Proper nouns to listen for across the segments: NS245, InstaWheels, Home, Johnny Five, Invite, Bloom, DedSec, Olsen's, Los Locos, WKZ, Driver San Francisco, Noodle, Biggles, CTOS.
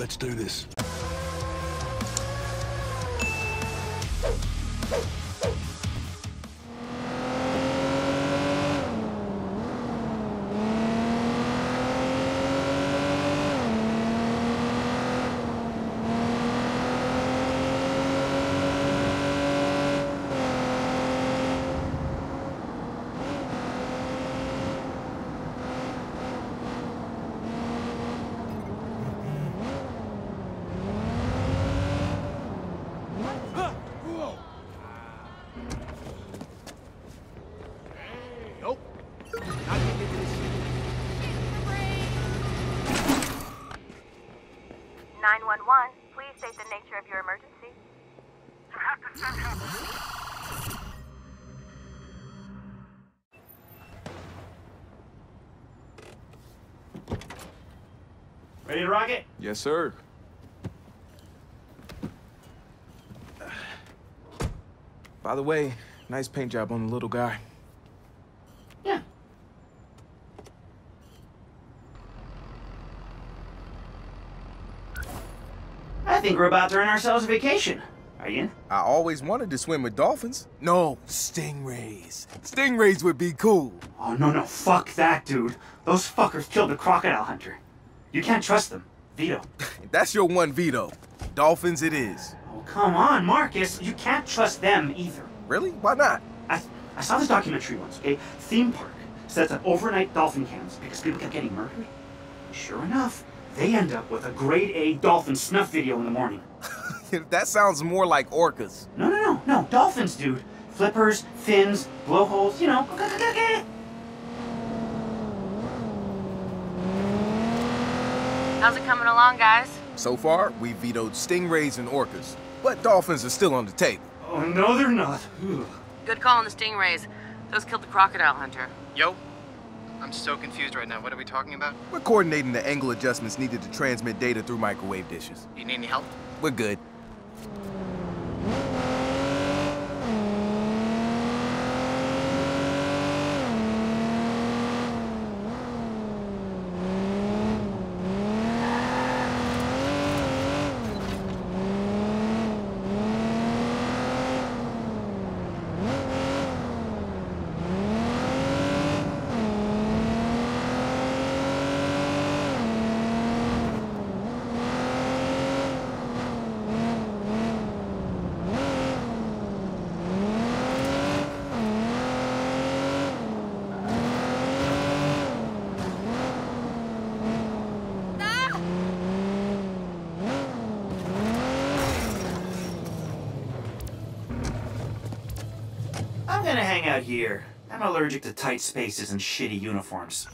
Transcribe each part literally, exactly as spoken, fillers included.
Let's do this. nine one one, please state the nature of your emergency. You have to send help. Ready to rocket? Yes, sir. By the way, nice paint job on the little guy. I think we're about to earn ourselves a vacation. Are you in? I always wanted to swim with dolphins. No, stingrays. Stingrays would be cool. Oh, no, no, fuck that, dude. Those fuckers killed a crocodile hunter. You can't trust them. Veto. That's your one veto. Dolphins it is. Oh, come on, Marcus. You can't trust them either. Really? Why not? I, I saw this documentary once, okay? Theme park sets up overnight dolphin camps because people kept getting murdered. Sure enough, they end up with a grade A dolphin snuff video in the morning. That sounds more like orcas. No, no, no, no, dolphins, dude. Flippers, fins, blowholes, you know. How's it coming along, guys? So far, we've vetoed stingrays and orcas, but dolphins are still on the table. Oh, no, they're not. Ugh. Good call on the stingrays. Those killed the crocodile hunter. Yo. I'm so confused right now. What are we talking about? We're coordinating the angle adjustments needed to transmit data through microwave dishes. You need any help? We're good. Out here. I'm allergic to tight spaces and shitty uniforms.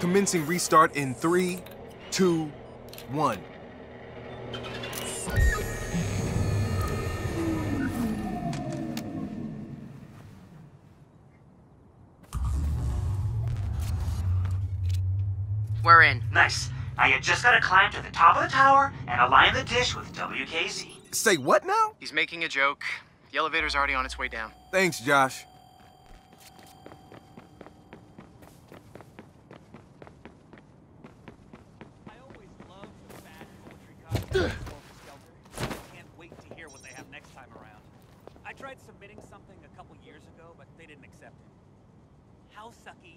Commencing restart in three, two, one. We're in. Nice. Now you just gotta climb to the top of the tower and align the dish with W K Z. Say what now? He's making a joke. The elevator's already on its way down. Thanks, Josh. I always love the bad country cops who shelter. Can't wait to hear what they have next time around. I tried submitting something a couple years ago, but they didn't accept it. How sucky.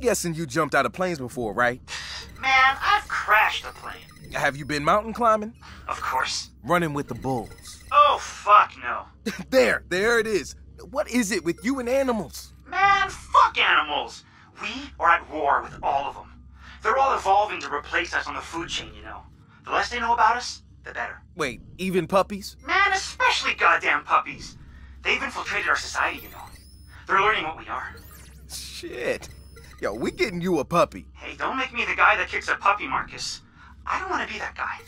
Guessing you jumped out of planes before, right? Man, I've crashed a plane. Have you been mountain climbing? Of course. Running with the bulls? Oh, fuck no. There, there it is. What is it with you and animals? Man, fuck animals. We are at war with all of them. They're all evolving to replace us on the food chain, you know. The less they know about us, the better. Wait, even puppies? Man, especially goddamn puppies. They've infiltrated our society, you know. They're learning what we are. Shit. Yo, we getting you a puppy. Hey, don't make me the guy that kicks a puppy, Marcus. I don't want to be that guy.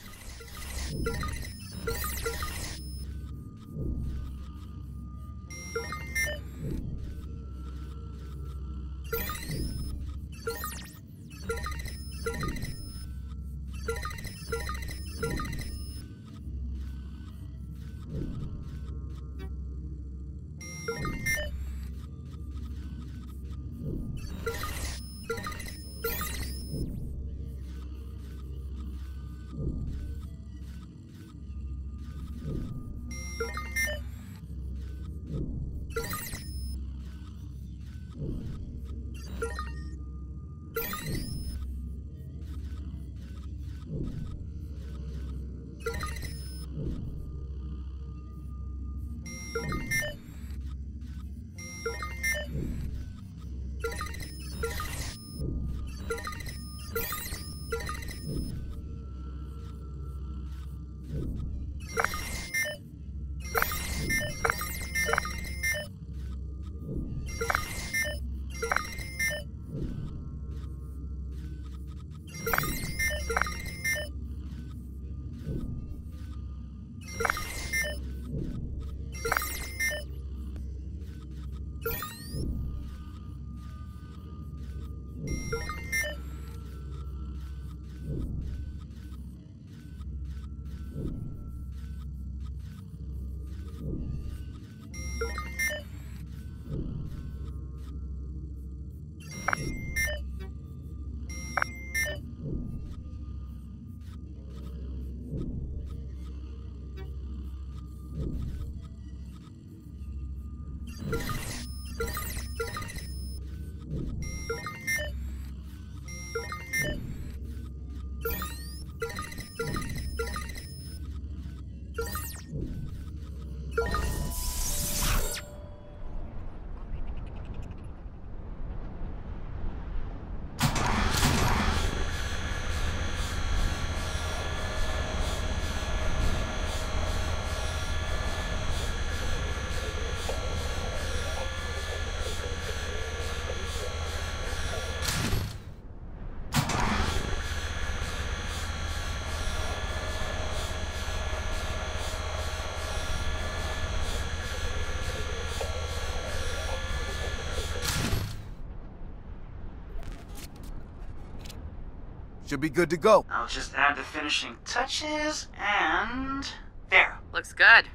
Should be good to go. I'll just add the finishing touches and... there. Looks good.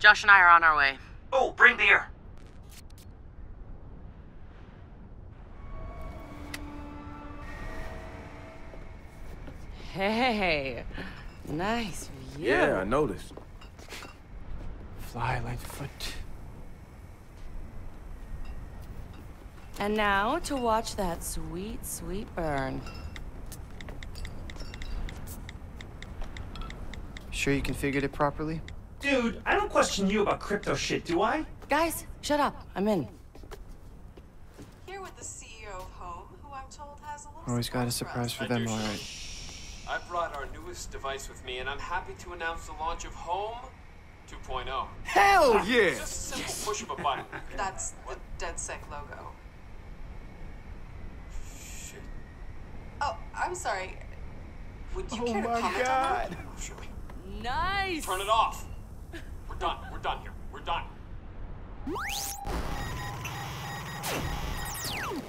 Josh and I are on our way. Oh, bring beer. Hey, nice view. Yeah, I noticed. Fly Lightfoot. And now to watch that sweet, sweet burn. sure you configured it properly? Dude, I don't question you about crypto shit, do I? Guys, shut up. I'm in. Here with the C E O of Home, who I'm told has a little always got a surprise for them, all right. I brought our newest device with me, and I'm happy to announce the launch of Home two point oh. Hell yeah! Just a simple yes. push of a button. That's what? The DedSec logo. Shit. Oh, I'm sorry. Would you oh care to comment God. on that? Oh, sure. Nice! Turn it off! We're done. We're done here. We're done.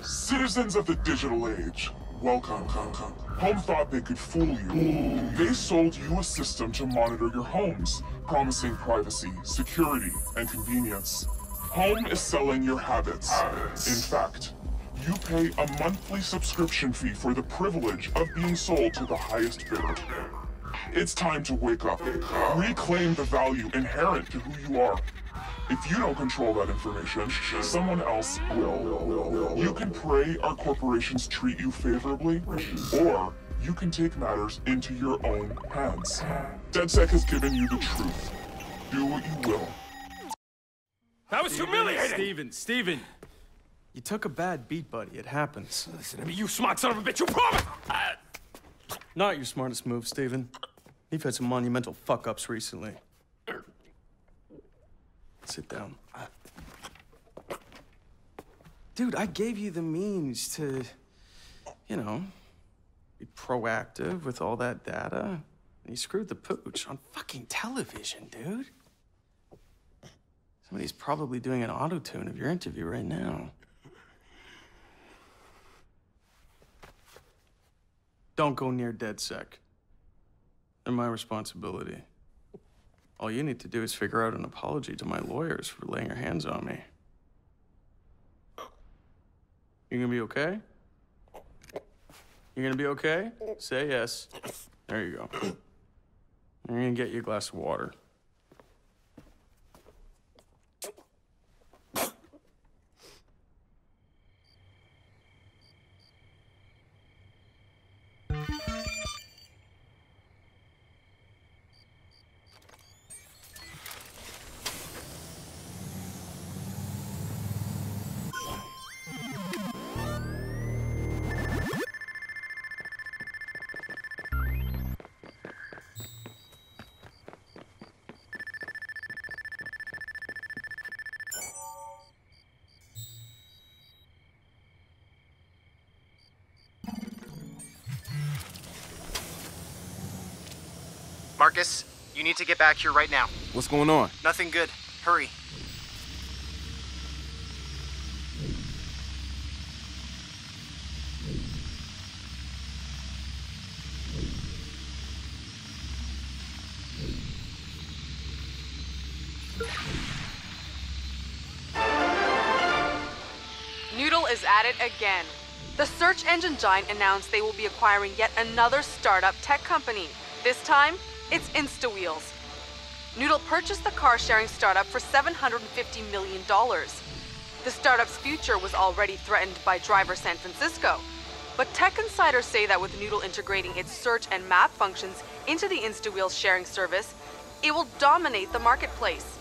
Citizens of the digital age, welcome. Home thought they could fool you. They sold you a system to monitor your homes, promising privacy, security, and convenience. Home is selling your habits. In fact, you pay a monthly subscription fee for the privilege of being sold to the highest bidder. It's time to wake up. Reclaim the value inherent to who you are. If you don't control that information, someone else will. You can pray our corporations treat you favorably, or you can take matters into your own hands. DedSec has given you the truth. Do what you will. That was humiliating! Steven, Steven! You took a bad beat, buddy. It happens. Listen to me, you smart son of a bitch, you promised! Uh, Not your smartest move, Steven. You've had some monumental fuck-ups recently. Sit down. Dude, I gave you the means to, you know, be proactive with all that data. And you screwed the pooch on fucking television, dude. Somebody's probably doing an auto-tune of your interview right now. Don't go near DedSec. They're my responsibility. All you need to do is figure out an apology to my lawyers for laying your hands on me. You gonna be okay? You gonna be okay? Say yes. There you go. I'm gonna get you a glass of water. Marcus, you need to get back here right now. What's going on? Nothing good. Hurry. Noodle is at it again. The search engine giant announced they will be acquiring yet another startup tech company. This time, it's InstaWheels. Noodle purchased the car-sharing startup for seven hundred fifty million dollars. The startup's future was already threatened by Driver San Francisco. But tech insiders say that with Noodle integrating its search and map functions into the InstaWheels sharing service, it will dominate the marketplace.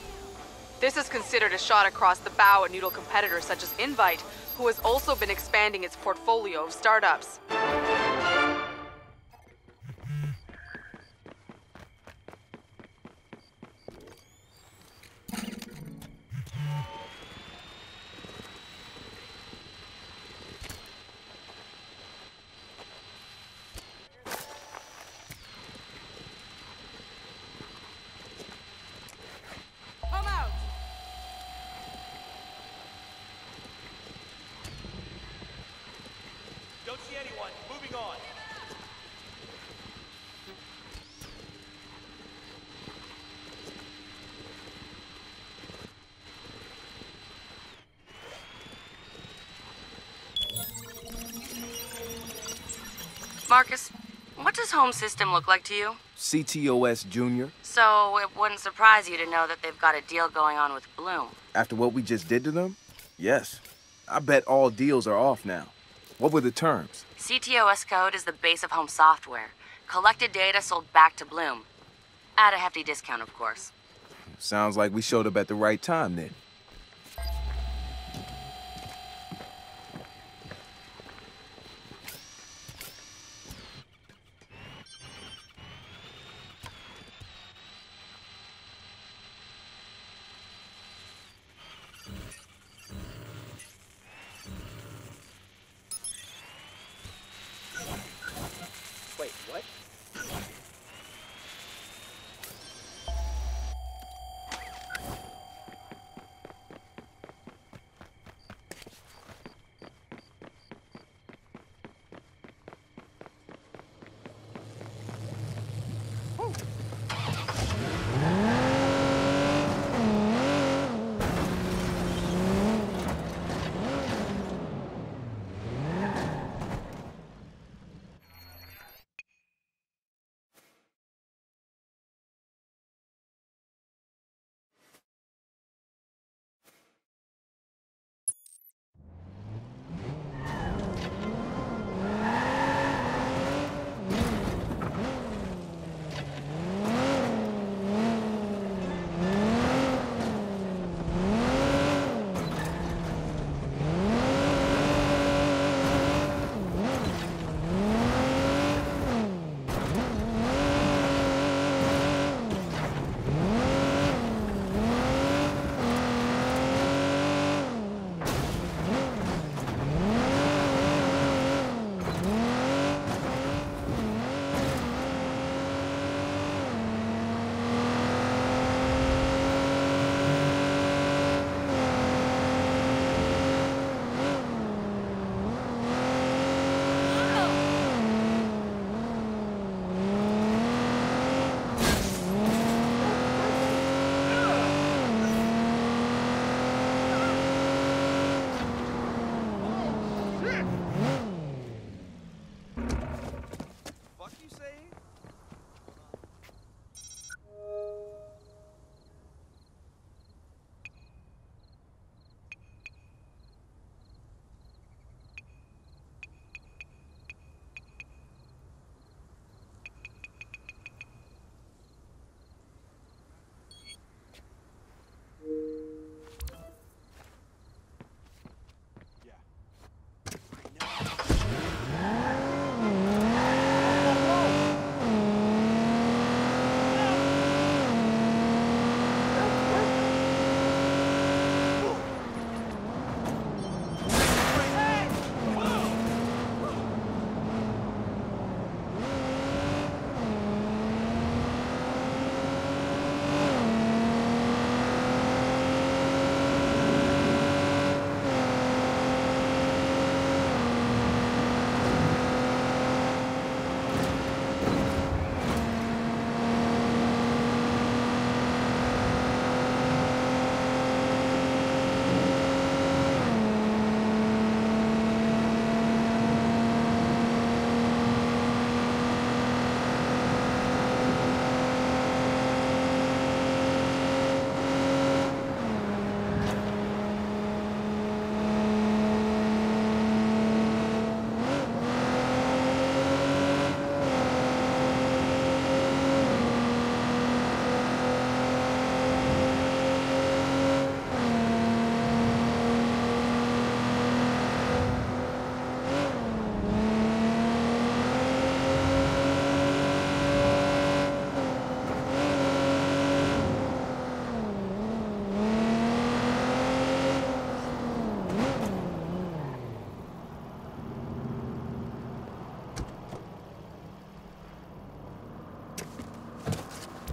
This is considered a shot across the bow at Noodle competitors such as Invite, who has also been expanding its portfolio of startups. Marcus, what does Home System look like to you? C T O S Junior. So it wouldn't surprise you to know that they've got a deal going on with Bloom. After what we just did to them? Yes. I bet all deals are off now. What were the terms? C T O S code is the base of Home software. Collected data sold back to Bloom. At a hefty discount, of course. Sounds like we showed up at the right time then.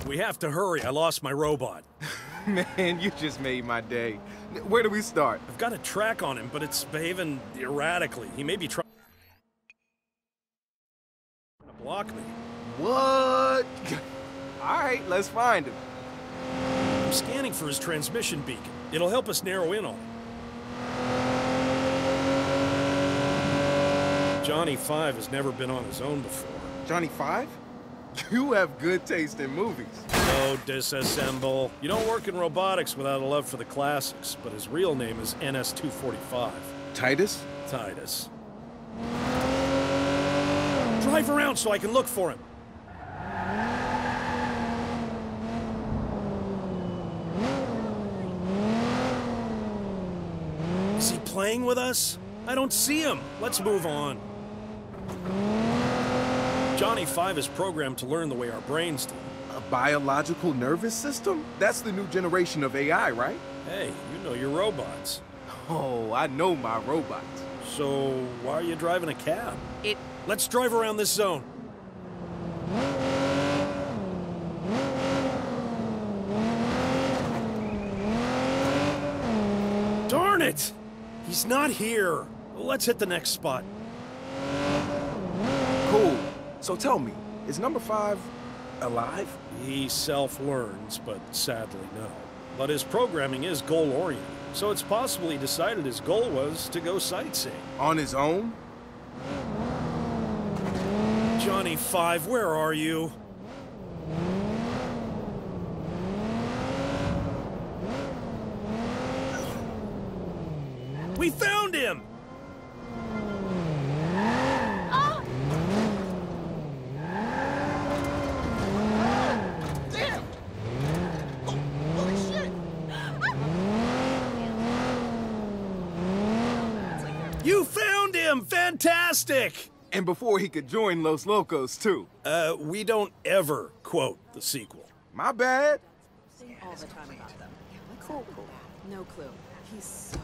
We have to hurry. I lost my robot. Man, you just made my day. Where do we start? I've got a track on him, but it's behaving erratically. He may be trying to block me. What? All right, let's find him. I'm scanning for his transmission beacon. It'll help us narrow in on him. Johnny Five has never been on his own before. Johnny Five? You have good taste in movies. No, disassemble. You don't work in robotics without a love for the classics, but his real name is N S two forty-five. Titus? Titus. Drive around so I can look for him. playing with us? I don't see him. Let's move on. Johnny Five is programmed to learn the way our brains do. A biological nervous system? That's the new generation of A I, right? Hey, you know your robots. Oh, I know my robots. So, why are you driving a cab? It... Let's drive around this zone. Darn it! He's not here. Let's hit the next spot. Cool. So tell me, is number five alive? He self-learns, but sadly no. But his programming is goal-oriented, so it's possible he decided his goal was to go sightseeing. On his own? Johnny Five, where are you? We found him! Oh. Damn! Oh, holy shit! You found him! Fantastic! And before he could join Los Locos, too. Uh, we don't ever quote the sequel. My bad. Yeah, all the time about them. Yeah, what's cool, cool. No clue. He's so...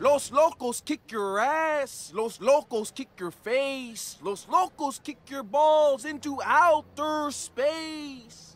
Los Locos kick your ass, Los Locos kick your face, Los Locos kick your balls into outer space.